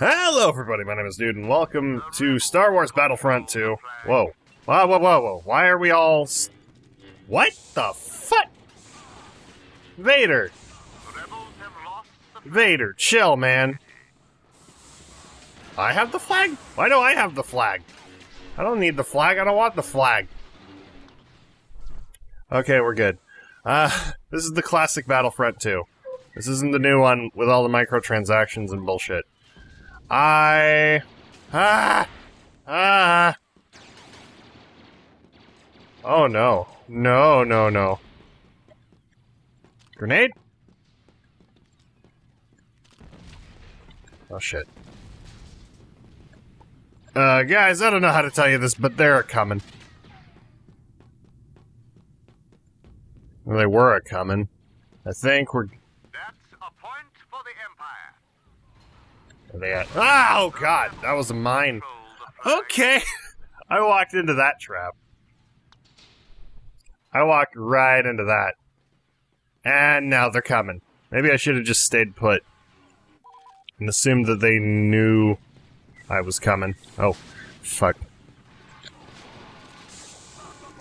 Hello everybody, my name is Dude, and welcome to Star Wars Battlefront 2. Whoa. Whoa, whoa, whoa, whoa. Why are we all... What the fuck? Vader. Vader, chill, man. I have the flag? Why do I have the flag? I don't need the flag, I don't want the flag. Okay, we're good. This is the classic Battlefront 2. This isn't the new one with all the microtransactions and bullshit. Oh no. No, no, no. Grenade? Oh shit. Guys, I don't know how to tell you this, but they're a-coming. Well, they were a-coming. I think we're... Oh god, that was a mine. Okay, I walked into that trap. I walked right into that. And now they're coming. Maybe I should have just stayed put. And assumed that they knew I was coming. Oh, fuck.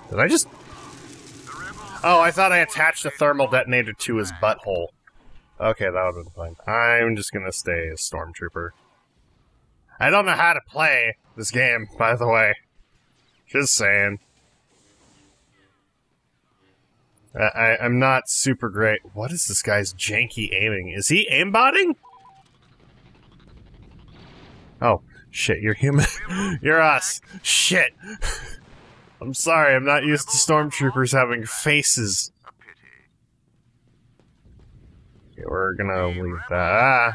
Did I just... Oh, I thought I attached a thermal detonator to his butthole. Okay, that would have been fine. I'm just gonna stay a stormtrooper. I don't know how to play this game, by the way. Just saying. I'm not super great. What is this guy's janky aiming? Is he aimbotting? Oh, shit, you're human. You're us. Shit. I'm sorry, I'm not used to stormtroopers having faces. We're gonna leave that. Ah.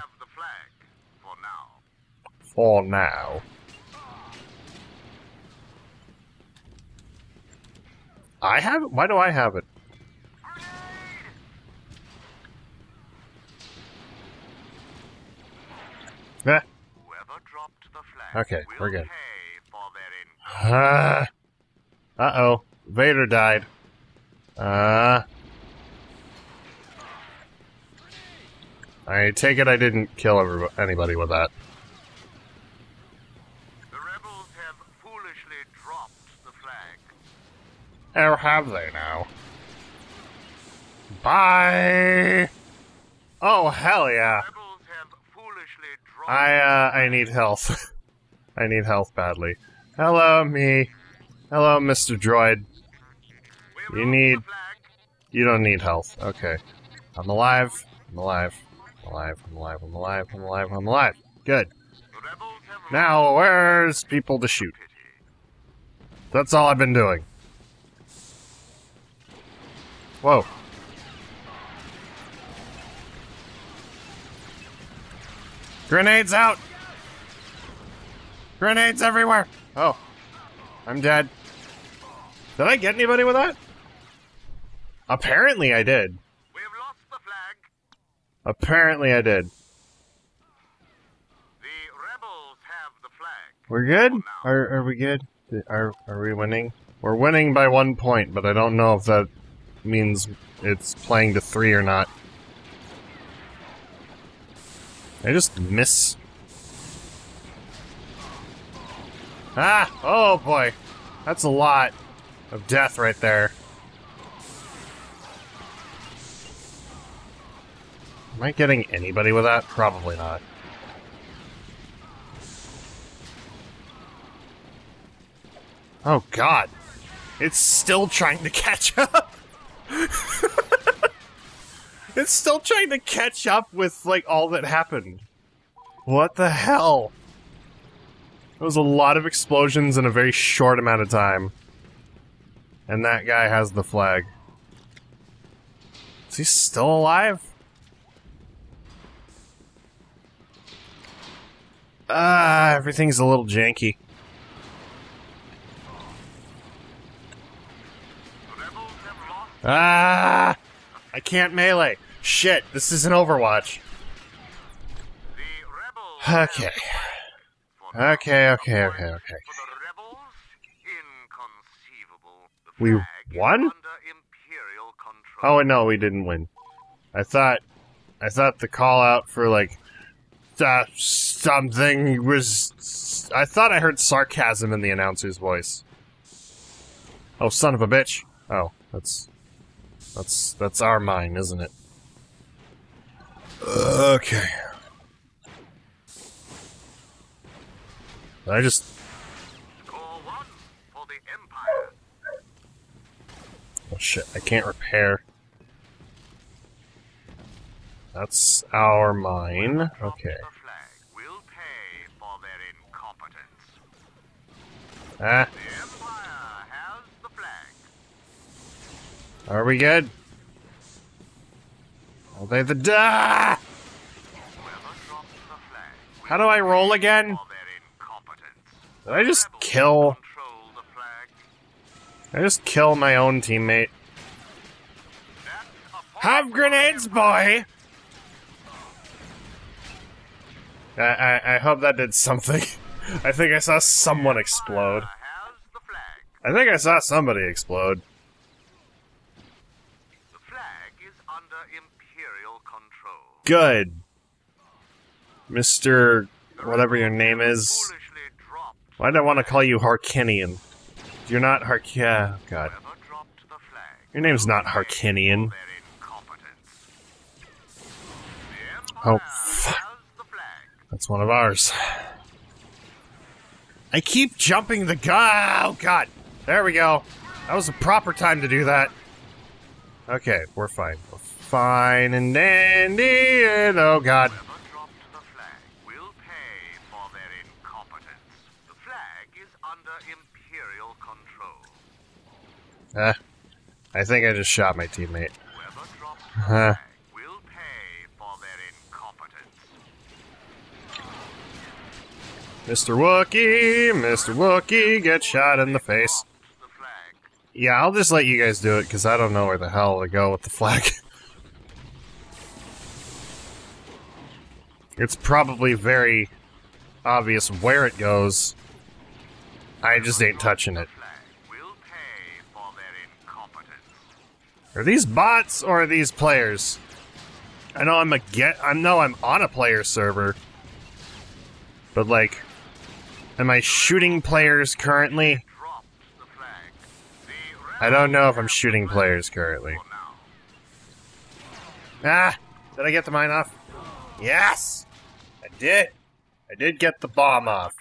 For now. I have it? Why do I have it? Ah. Okay, we're good. Uh-oh. Vader died. I take it I didn't kill anybody with that. The rebels have foolishly dropped the flag. Or have they now? Bye! Oh, hell yeah. The rebels have foolishly dropped I need health. I need health badly. Hello, me. Hello, Mr. Droid. You need... You don't need health. Okay. I'm alive. I'm alive. I'm alive. Good. Now, where's people to shoot? That's all I've been doing. Whoa. Grenades out! Grenades everywhere! Oh. I'm dead. Did I get anybody with that? Apparently I did. Apparently I did. The rebels have the flag. We're good? Are we good? Are we winning? We're winning by 1 point, but I don't know if that means it's playing to 3 or not. I just miss. Ah! Oh boy. That's a lot of death right there. Am I getting anybody with that? Probably not. Oh god. It's still trying to catch up! It's still trying to catch up with, like, all that happened. What the hell? There was a lot of explosions in a very short amount of time. And that guy has the flag. Is he still alive? Ah, everything's a little janky. Ah! I can't melee. Shit, this isn't Overwatch. Okay. Okay. We won? Oh, no, we didn't win. I thought the call out for, like, something was... I thought I heard sarcasm in the announcer's voice. Oh, son of a bitch. Oh, that's our mine, isn't it? Okay. I just... Score one for the Empire. Oh shit, I can't repair. That's our mine. Okay. We'll pay for their incompetence. Ah. The Empire has the flag. Are we good? Are they the da? How do I roll again? Did I just kill? I just kill my own teammate. Have grenades, boy! I hope that did something. I think I saw someone explode. I think I saw somebody explode. The flag is under imperial control. Good. Mr. whatever your name is. Why did I want to call you Harkinian? You're not Hark- God. Your name's not Harkinian. Oh, fuck. That's one of ours. I keep jumping the guy. Oh, God. There we go. That was the proper time to do that. Okay, we're fine. We're fine and dandy and... Oh, God. I think I just shot my teammate. We'll pay for their incompetence. Mr. Wookie, get shot in the face. Yeah, I'll just let you guys do it, because I don't know where the hell to go with the flag. It's probably very obvious where it goes. I just ain't touching it. Are these bots or are these players? I know I know I'm on a player server. But like, am I shooting players currently? I don't know if I'm shooting players currently. Ah! Did I get the mine off? Yes! I did! I did get the bomb off.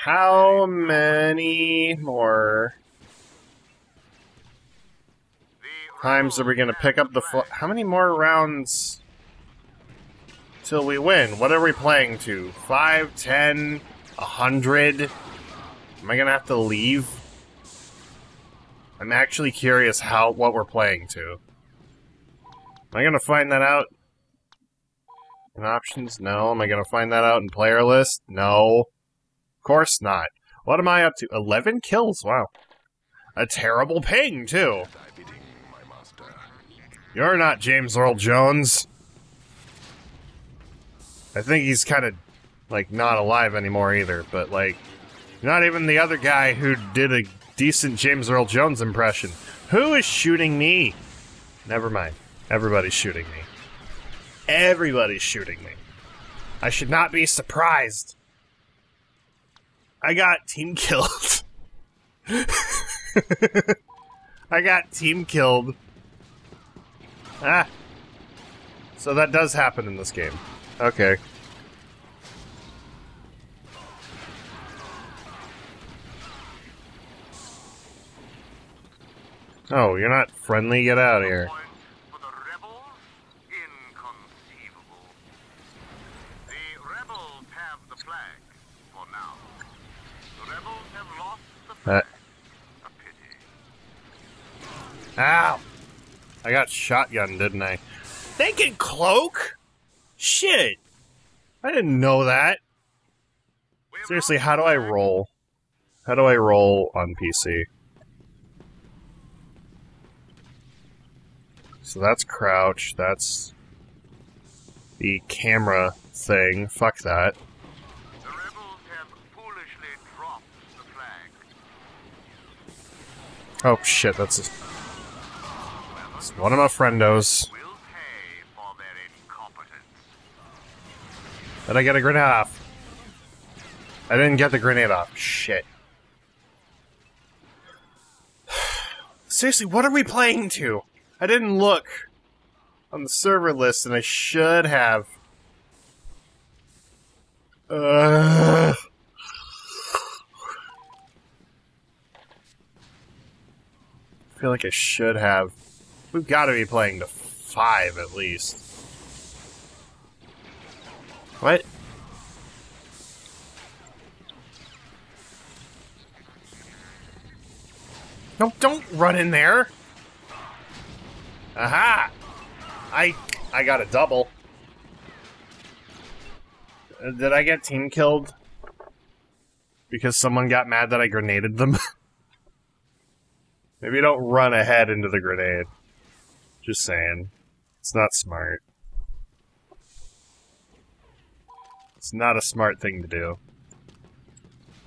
How many more times are we gonna pick up the flag? How many more rounds till we win? What are we playing to? 5, 10, 100? Am I gonna have to leave? I'm actually curious what we're playing to. Am I gonna find that out in options? No. Am I gonna find that out in player list? No. Of course not. What am I up to? 11 kills? Wow. A terrible ping too. You're not James Earl Jones. I think he's kind of, like, not alive anymore either, but, like, not even the other guy who did a decent James Earl Jones impression. Who is shooting me? Never mind. Everybody's shooting me. Everybody's shooting me. I should not be surprised. I got team killed. I got team killed. Ah. So that does happen in this game. Okay. Oh, you're not friendly? Get out of here. Ow! I got shotgun, didn't I? They can cloak? Shit! I didn't know that. Seriously, how do I roll? How do I roll on PC? So that's crouch, that's the camera thing. Fuck that. The rebels have foolishly dropped the flag. Oh shit, that's a... It's one of my friendos. We'll pay for their incompetence. Did I get a grenade off? I didn't get the grenade off. Shit. Seriously, what are we playing to? I didn't look on the server list, and I should have. I feel like I should have. We've got to be playing to 5 at least. What? No, don't run in there! Aha! I got a double. Did I get team killed? Because someone got mad that I grenaded them? Maybe don't run ahead into the grenade. Just saying. It's not smart. It's not a smart thing to do.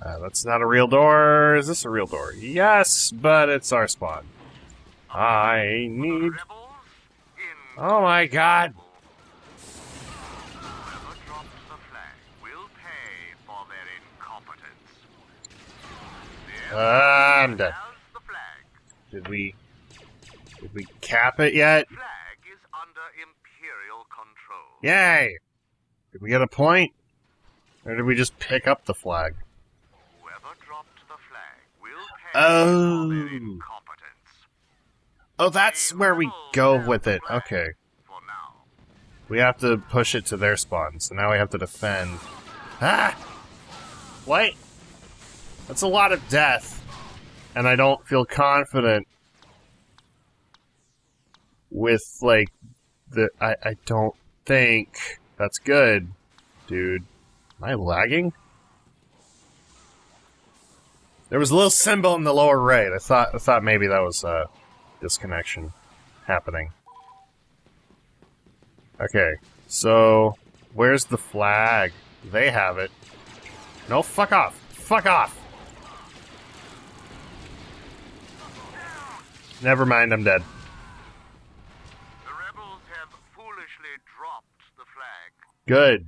That's not a real door. Is this a real door? Yes, but it's our spawn. I need... Oh my god! I'm done. Did we cap it yet? Flag is under Imperial control. Yay! Did we get a point? Or did we just pick up the flag? Whoever dropped the flag will pay for their incompetence. Oh, that's where we go with it. Okay. For now. We have to push it to their spawn, so now we have to defend. Ah! What? That's a lot of death. And I don't feel confident with, like, the... I don't think that's good, dude. Am I lagging? There was a little symbol in the lower right. I thought maybe that was a disconnection happening. Okay, so where's the flag? They have it. No, fuck off. Fuck off. Never mind, I'm dead. The rebels have foolishly dropped the flag. Good.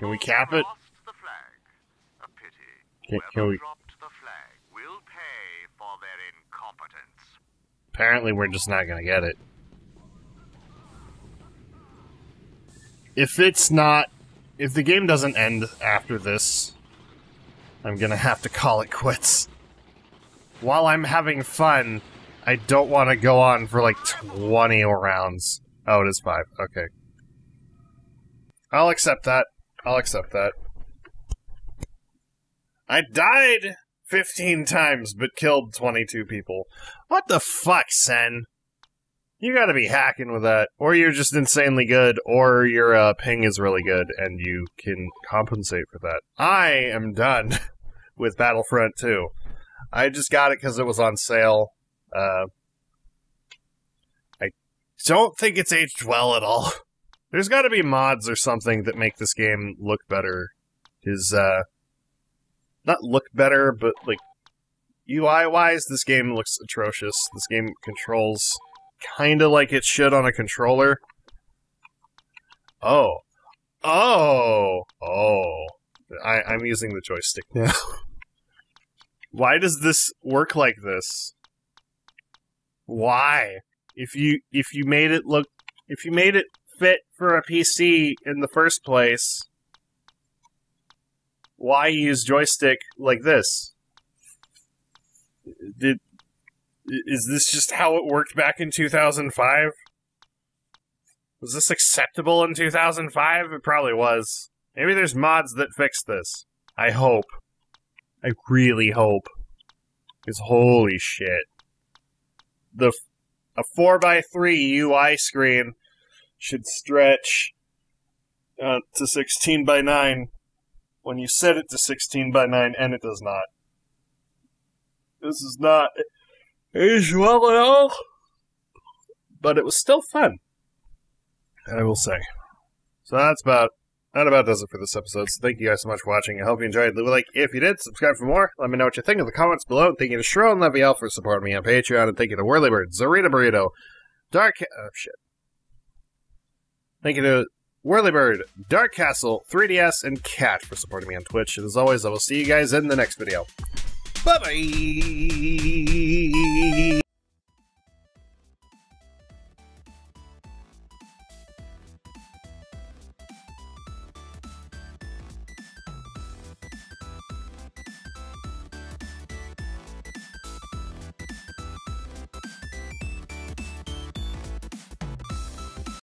Can we cap it? The flag. A pity. Can we? Dropped the flag will pay for their incompetence. Apparently, we're just not going to get it. If it's not, if the game doesn't end after this, I'm going to have to call it quits. While I'm having fun, I don't want to go on for like 20 rounds. Oh, it is 5. Okay. I'll accept that. I'll accept that. I died 15 times, but killed 22 people. What the fuck, Sen? You gotta be hacking with that. Or you're just insanely good, or your ping is really good, and you can compensate for that. I am done with Battlefront 2. I just got it because it was on sale. I don't think it's aged well at all. There's got to be mods or something that make this game look better. Is not look better, but like UI-wise, this game looks atrocious. This game controls kind of like it should on a controller. Oh, oh, oh! I'm using the joystick now. Why does this work like this? Why? If you made it look, if you made it fit for a PC in the first place, why use joystick like this? Is this just how it worked back in 2005? Was this acceptable in 2005? It probably was. Maybe there's mods that fix this. I hope. I really hope. Because holy shit. A 4x3 UI screen should stretch to 16x9 when you set it to 16x9, and it does not. This is not aged well at all, but it was still fun, I will say. So that's about does it for this episode, so thank you guys so much for watching. I hope you enjoyed. Leave a like if you did. Subscribe for more. Let me know what you think in the comments below. And thank you to Sherro and Leviel for supporting me on Patreon. And thank you to Whirlybird, Zarita Burrito, Dark... Oh, shit. Thank you to Whirlybird, Dark Castle, 3DS, and Cat for supporting me on Twitch. And as always, I will see you guys in the next video. Bye-bye!